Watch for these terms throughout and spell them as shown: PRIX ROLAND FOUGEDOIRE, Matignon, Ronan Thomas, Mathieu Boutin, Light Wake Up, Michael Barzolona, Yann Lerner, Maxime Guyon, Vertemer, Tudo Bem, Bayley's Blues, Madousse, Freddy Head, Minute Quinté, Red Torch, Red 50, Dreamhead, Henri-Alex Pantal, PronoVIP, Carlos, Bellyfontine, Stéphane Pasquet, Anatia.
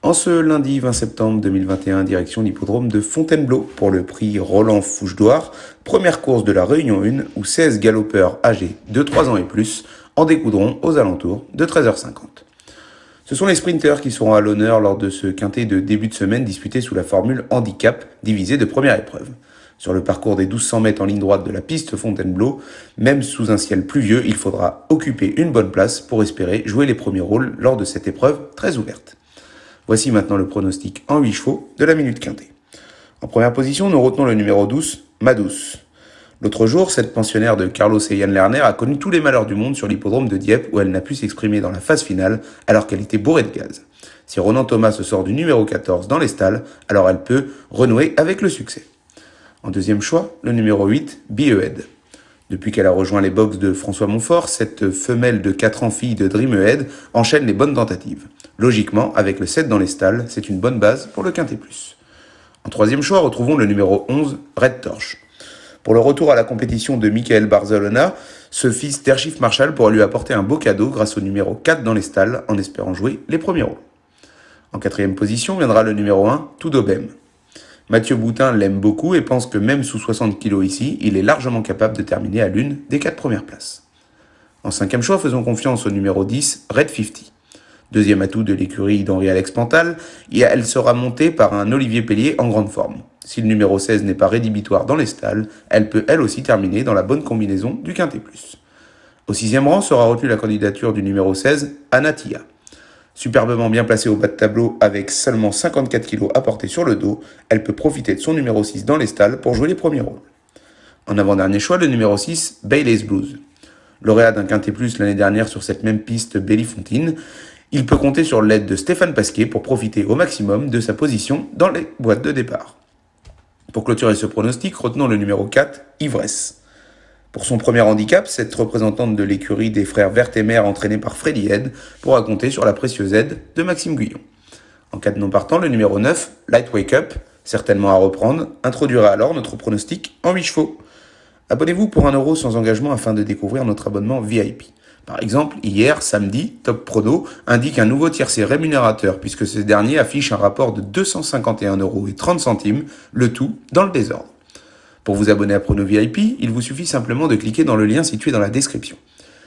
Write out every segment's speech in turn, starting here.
En ce lundi 20 septembre 2021, direction l'hippodrome de Fontainebleau pour le prix Roland Fougedoire, première course de la Réunion 1 où 16 galopeurs âgés de 3 ans et plus en découdront aux alentours de 13h50. Ce sont les sprinters qui seront à l'honneur lors de ce quintet de début de semaine disputé sous la formule handicap divisé de première épreuve. Sur le parcours des 1200 mètres en ligne droite de la piste Fontainebleau, même sous un ciel pluvieux, il faudra occuper une bonne place pour espérer jouer les premiers rôles lors de cette épreuve très ouverte. Voici maintenant le pronostic en 8 chevaux de la Minute Quinté. En première position, nous retenons le numéro 12, Madousse. L'autre jour, cette pensionnaire de Carlos et Yann Lerner a connu tous les malheurs du monde sur l'hippodrome de Dieppe où elle n'a pu s'exprimer dans la phase finale alors qu'elle était bourrée de gaz. Si Ronan Thomas se sort du numéro 14 dans les stalles, alors elle peut renouer avec le succès. En deuxième choix, le numéro 8, Bayley's Blues. Depuis qu'elle a rejoint les box de François Montfort, cette femelle de 4 ans fille de Dreamhead enchaîne les bonnes tentatives. Logiquement, avec le 7 dans les stalles, c'est une bonne base pour le Quinté Plus. En troisième choix, retrouvons le numéro 11, Red Torch. Pour le retour à la compétition de Michael Barzolona, ce fils d'Airchief Marshall pourra lui apporter un beau cadeau grâce au numéro 4 dans les stalles en espérant jouer les premiers rôles. En quatrième position viendra le numéro 1, Tudo Bem. Mathieu Boutin l'aime beaucoup et pense que même sous 60 kg ici, il est largement capable de terminer à l'une des 4 premières places. En cinquième choix, faisons confiance au numéro 10, Red 50. Deuxième atout de l'écurie d'Henri-Alex Pantal, elle sera montée par un Olivier Pellier en grande forme. Si le numéro 16 n'est pas rédhibitoire dans les stalles, elle peut elle aussi terminer dans la bonne combinaison du Quinté Plus. Au sixième rang sera retenue la candidature du numéro 16, Anatia. Superbement bien placée au bas de tableau avec seulement 54 kg à porter sur le dos, elle peut profiter de son numéro 6 dans les stalles pour jouer les premiers rôles. En avant-dernier choix, le numéro 6, Bayley's Blues. Lauréat d'un Quinté Plus l'année dernière sur cette même piste Bellyfontine, il peut compter sur l'aide de Stéphane Pasquet pour profiter au maximum de sa position dans les boîtes de départ. Pour clôturer ce pronostic, retenons le numéro 4, Ivresse. Pour son premier handicap, cette représentante de l'écurie des frères Vertemer entraînée par Freddy Head pourra compter sur la précieuse aide de Maxime Guyon. En cas de non partant, le numéro 9, Light Wake Up, certainement à reprendre, introduira alors notre pronostic en 8 chevaux. Abonnez-vous pour 1 € sans engagement afin de découvrir notre abonnement VIP. Par exemple, hier, samedi, Top Prono indique un nouveau tiercé rémunérateur puisque ce dernier affiche un rapport de 251,30 €, le tout dans le désordre. Pour vous abonner à PronoVIP, il vous suffit simplement de cliquer dans le lien situé dans la description.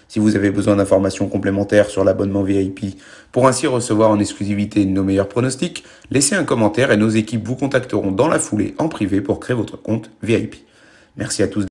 Si vous avez besoin d'informations complémentaires sur l'abonnement VIP pour ainsi recevoir en exclusivité nos meilleurs pronostics, laissez un commentaire et nos équipes vous contacteront dans la foulée en privé pour créer votre compte VIP. Merci à tous.